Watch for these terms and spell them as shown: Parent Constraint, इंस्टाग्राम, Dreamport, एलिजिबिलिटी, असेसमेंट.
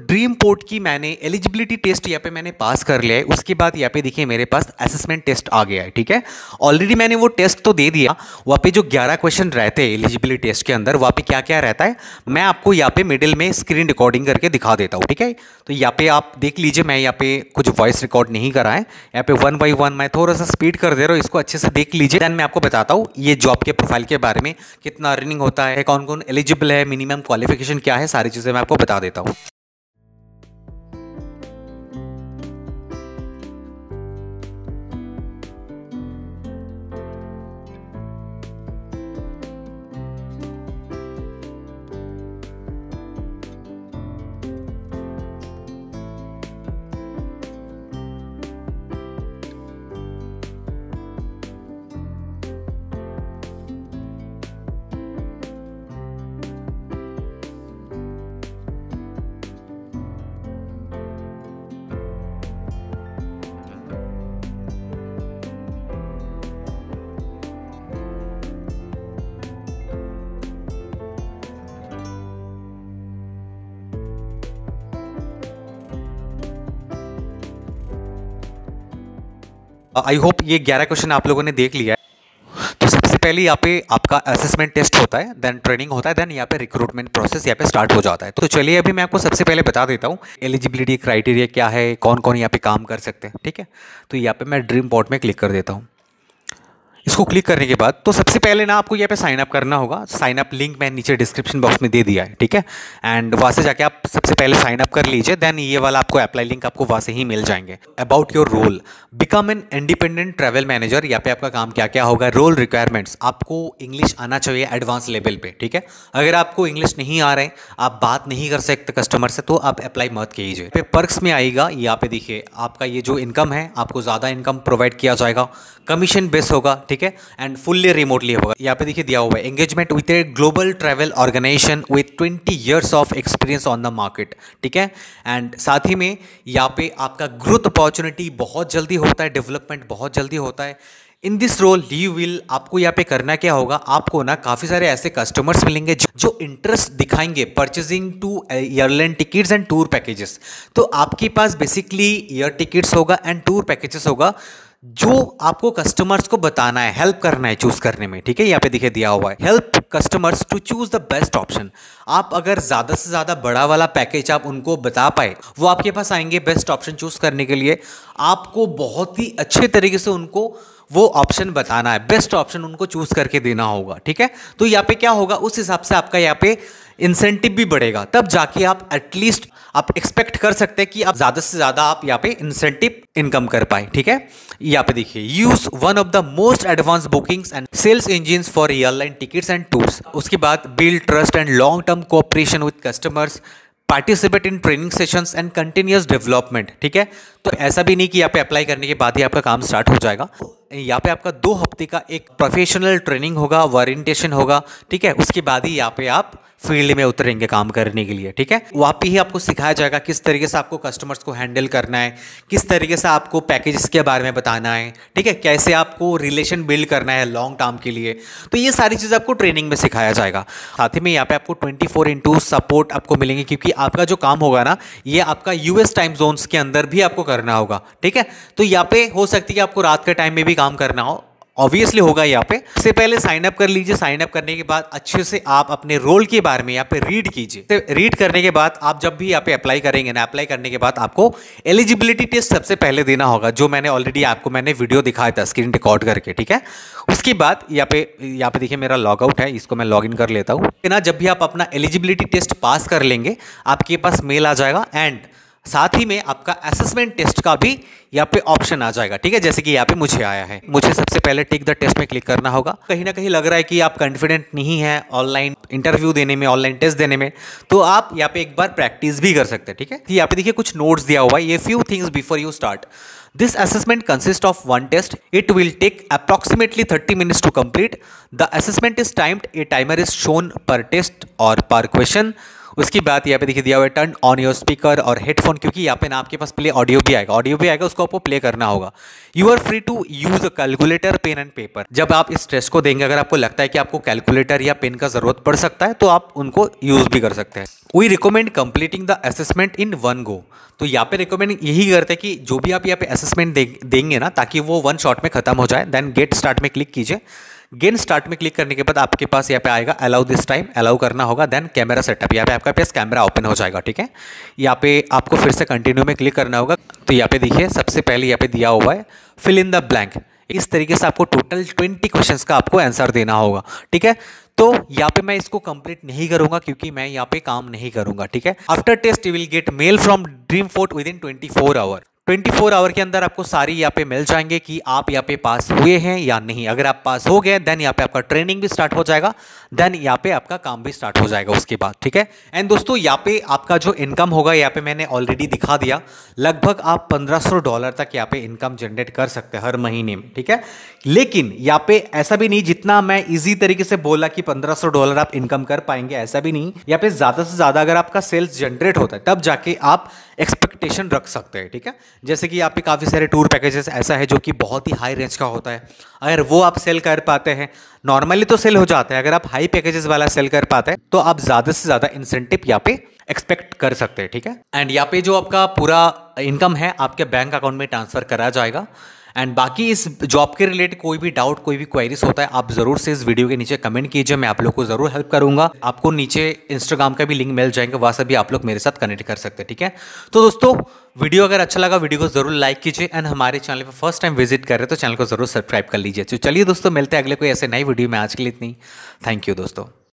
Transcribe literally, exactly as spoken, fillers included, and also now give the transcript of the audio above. ड्रीमपोर्ट की मैंने एलिजिबिलिटी test यहाँ पे मैंने पास कर लिया है। उसके बाद यहाँ पे देखिए मेरे पास असेसमेंट टेस्ट आ गया है। ठीक है, ऑलरेडी मैंने वो टेस्ट तो दे दिया। वहाँ पे जो ग्यारह क्वेश्चन रहते हैं एलिजिबिलिटी टेस्ट के अंदर, वहाँ पे क्या क्या रहता है मैं आपको यहाँ पे मिडिल में स्क्रीन रिकॉर्डिंग करके दिखा देता हूँ। ठीक है, तो यहाँ पे आप देख लीजिए, मैं यहाँ पे कुछ वॉइस रिकॉर्ड नहीं करा है। यहाँ पे वन बाई वन मैं थोड़ा सा स्पीड कर दे रहा हूँ, इसको अच्छे से देख लीजिए। दैन मैं आपको बताता हूँ ये जॉब के प्रोफाइल के बारे में, कितना अर्निंग होता है, कौन कौन एलिजिबल है, मिनिमम क्वालिफिकेशन क्या है, सारी चीज़ें मैं आपको बता देता हूँ। आई होप ये ग्यारह क्वेश्चन आप लोगों ने देख लिया है। तो सबसे पहले यहाँ पे आपका असेसमेंट टेस्ट होता है, देन ट्रेनिंग होता है, देन यहाँ पे रिक्रूटमेंट प्रोसेस यहाँ पे स्टार्ट हो जाता है। तो चलिए अभी मैं आपको सबसे पहले बता देता हूँ एलिजिबिलिटी क्राइटेरिया क्या है, कौन कौन यहाँ पे काम कर सकते हैं। ठीक है, तो यहाँ पे मैं ड्रीमपोर्ट में क्लिक कर देता हूँ। इसको क्लिक करने के बाद तो सबसे पहले ना आपको यहाँ पे साइन अप करना होगा। साइन अप लिंक मैं नीचे डिस्क्रिप्शन बॉक्स में दे दिया है। ठीक है, एंड वहाँ से जाके आप सबसे पहले साइन अप कर लीजिए, देन ये वाला आपको अप्लाई लिंक आपको वहाँ से ही मिल जाएंगे। About your role, become an independent travel manager. यहाँ पे आपका काम क्या क्या होगा, रोल रिक्वायरमेंट्स, आपको इंग्लिश आना चाहिए एडवांस लेवल पर। ठीक है, अगर आपको इंग्लिश नहीं आ रहे, आप बात नहीं कर सकते कस्टमर से, तो आप अप्लाई मत कीजिए। पे पर्क्स में आएगा, यहाँ पे देखिए आपका ये जो इनकम है, आपको ज़्यादा इनकम प्रोवाइड किया जाएगा, कमीशन बेस होगा। ठीक है, एंड फुल्ली रिमोटली होगा। यहाँ पे देखिए दिया हुआ है engagement with a global travel organisation with twenty years of experience on the market. ठीक है, एंड साथ ही में यहाँ पे आपका ग्रोथ अपॉर्चुनिटी बहुत जल्दी होता है, डेवलपमेंट बहुत जल्दी होता है। In this role you will, आपको यहाँ पे करना क्या होगा, आपको ना काफ़ी सारे ऐसे कस्टमर्स मिलेंगे जो इंटरेस्ट दिखाएंगे purchasing to airline tickets and tour packages. तो आपके पास बेसिकली एयर टिकट्स होगा एंड टूर पैकेजेस होगा, जो आपको कस्टमर्स को बताना है, हेल्प करना है चूज़ करने में। ठीक है, यहाँ पे देखिए दिया हुआ है help customers to choose the best option. आप अगर ज़्यादा से ज़्यादा बड़ा वाला पैकेज आप उनको बता पाए, वो आपके पास आएंगे बेस्ट ऑप्शन चूज़ करने के लिए। आपको बहुत ही अच्छे तरीके से उनको वो ऑप्शन बताना है, बेस्ट ऑप्शन उनको चूज़ करके देना होगा। ठीक है, तो यहाँ पे क्या होगा, उस हिसाब से आपका यहाँ पे इंसेंटिव भी बढ़ेगा। तब जाके आप एटलीस्ट आप एक्सपेक्ट कर सकते हैं कि आप ज़्यादा से ज़्यादा आप यहाँ पे इंसेंटिव इनकम कर पाए। ठीक है, यहाँ पे देखिए use one of the most advance bookings and sales engines for airline tickets and tours. उसके बाद build trust and long term cooperation with customers, participate in training sessions and continuous development. ठीक है, तो ऐसा भी नहीं कि यहाँ पे अप्लाई करने के बाद ही आपका काम स्टार्ट हो जाएगा। यहाँ पे आपका दो हफ्ते का एक प्रोफेशनल ट्रेनिंग होगा, ओरिएंटेशन होगा। ठीक है, उसके बाद ही यहाँ पे आप फील्ड में उतरेंगे काम करने के लिए। ठीक है, वहाँ पे ही आपको सिखाया जाएगा किस तरीके से आपको कस्टमर्स को हैंडल करना है, किस तरीके से आपको पैकेजेस के बारे में बताना है। ठीक है, कैसे आपको रिलेशन बिल्ड करना है लॉन्ग टर्म के लिए। तो ये सारी चीज़ आपको ट्रेनिंग में सिखाया जाएगा। साथ ही में यहाँ पे आपको ट्वेंटी फोर इंटू सपोर्ट आपको मिलेंगे, क्योंकि आपका जो काम होगा ना, ये आपका यूएस टाइम जोन्स के अंदर भी आपको करना होगा। ठीक है, तो यहाँ पे हो सकती है कि आपको रात के टाइम में भी काम करना हो, ऑब्वियसली होगा। यहाँ पे इससे पहले साइन अप कर लीजिए। साइन अप करने के बाद अच्छे से आप अपने रोल के बारे में यहाँ पे रीड कीजिए। रीड करने के बाद आप जब भी यहाँ पे अप्लाई करेंगे ना, अप्लाई करने के बाद आपको एलिजिबिलिटी टेस्ट सबसे पहले देना होगा, जो मैंने ऑलरेडी आपको मैंने वीडियो दिखाया था स्क्रीन रिकॉर्ड करके। ठीक है, उसके बाद यहाँ पे यहाँ पे देखिए मेरा लॉगआउट है, इसको मैं लॉग इन कर लेता हूँ ना। जब भी आप अपना एलिजिबिलिटी टेस्ट पास कर लेंगे, आपके पास मेल आ जाएगा एंड साथ ही में आपका असेसमेंट टेस्ट का भी यहाँ पे ऑप्शन आ जाएगा। ठीक है, जैसे कि यहाँ पे मुझे आया है, मुझे सबसे पहले टेक द टेस्ट में क्लिक करना होगा। कहीं ना कहीं लग रहा है कि आप कॉन्फिडेंट नहीं है ऑनलाइन इंटरव्यू देने में, ऑनलाइन टेस्ट देने में, तो आप यहाँ पे एक बार प्रैक्टिस भी कर सकते हैं। ठीक है, यहाँ पे देखिए कुछ नोट्स दिया हुआ है, ये few things before you start this असेसमेंट consist of one test, it will take approximately thirty minutes to complete, the असेसमेंट is timed, a timer is shown per test और पर क्वेश्चन, उसकी बात यहाँ पे देखिए दिया हुआ है, turn on your speaker और हेडफोन, क्योंकि यहाँ पे ना आपके पास प्ले ऑडियो भी आएगा, ऑडियो भी आएगा उसको आपको प्ले करना होगा। You are free to use calculator, pen and paper. जब आप इस स्ट्रेस को देंगे, अगर आपको लगता है कि आपको कैलकुलेटर या पेन का जरूरत पड़ सकता है तो आप उनको यूज भी कर सकते हैं। We recommend completing the असेसमेंट in one go. तो यहाँ पे रिकमेंड यही करते हैं कि जो भी आप यहाँ पे असेसमेंट देंगे ना, ताकि वो वन शॉट में खत्म हो जाए। देन गेट स्टार्ट में क्लिक कीजिए। गेट स्टार्ट में क्लिक करने के बाद आपके पास यहाँ पे आएगा अलाउ दिस टाइम, अलाउ करना होगा। देन कैमरा सेटअप, यहाँ पे आपका पास कैमरा ओपन हो जाएगा। ठीक है, यहाँ पे आपको फिर से कंटिन्यू में क्लिक करना होगा। तो यहाँ पे देखिए सबसे पहले यहाँ पे दिया हुआ है फिल इन द ब्लैंक। इस तरीके से आपको टोटल ट्वेंटी क्वेश्चंस का आपको आंसर देना होगा। ठीक है, तो यहाँ पे मैं इसको कंप्लीट नहीं करूंगा क्योंकि मैं यहाँ पे काम नहीं करूंगा। ठीक है, after test you will get mail from Dreamport within twenty four hour. Twenty four hour के अंदर आपको सारी यहाँ पे मिल जाएंगे कि आप यहाँ पे पास हुए हैं या नहीं। अगर आप पास हो गए देन यहाँ पे आपका ट्रेनिंग भी स्टार्ट हो जाएगा, देन यहाँ पे आपका काम भी स्टार्ट हो जाएगा उसके बाद। ठीक है, एंड दोस्तों यहाँ पे आपका जो इनकम होगा यहाँ पे मैंने ऑलरेडी दिखा दिया, लगभग आप पंद्रह सौ डॉलर तक यहाँ पे इनकम जनरेट कर सकते हैं हर महीने में। ठीक है, लेकिन यहाँ पे ऐसा भी नहीं, जितना मैं ईजी तरीके से बोला कि पंद्रह सौ डॉलर आप इनकम कर पाएंगे, ऐसा भी नहीं। यहाँ पे ज़्यादा से ज़्यादा अगर आपका सेल्स जनरेट होता है तब जाके आप एक्सपेक्टेशन रख सकते हैं। ठीक है, जैसे कि यहाँ पे काफ़ी सारे टूर पैकेजेस ऐसा है जो कि बहुत ही हाई रेंज का होता है, अगर वो आप सेल कर पाते हैं, नॉर्मली तो सेल हो जाता है, अगर आप हाई पैकेजेस वाला सेल कर पाते हैं तो आप ज़्यादा से ज़्यादा इंसेंटिव यहाँ पे एक्सपेक्ट कर सकते हैं। ठीक है, एंड यहाँ पे जो आपका पूरा इनकम है आपके बैंक अकाउंट में ट्रांसफ़र करा जाएगा। एंड बाकी इस जॉब के रिलेटेड कोई भी डाउट, कोई भी क्वेरीज होता है, आप ज़रूर से इस वीडियो के नीचे कमेंट कीजिए, मैं आप लोग को ज़रूर हेल्प करूंगा। आपको नीचे इंस्टाग्राम का भी लिंक मिल जाएगा, वहाँ से भी आप लोग मेरे साथ कनेक्ट कर सकते हैं। ठीक है, तो दोस्तों वीडियो अगर अच्छा लगा वीडियो को ज़रूर लाइक कीजिए, एंड हमारे चैनल पर फर्स्ट टाइम विजिट कर रहे तो चैनल को ज़रूर सब्सक्राइब कर लीजिए। तो चलिए दोस्तों, मिलते हैं अगले कोई ऐसे नई वीडियो में। आज के लिए इतनी, थैंक यू दोस्तों।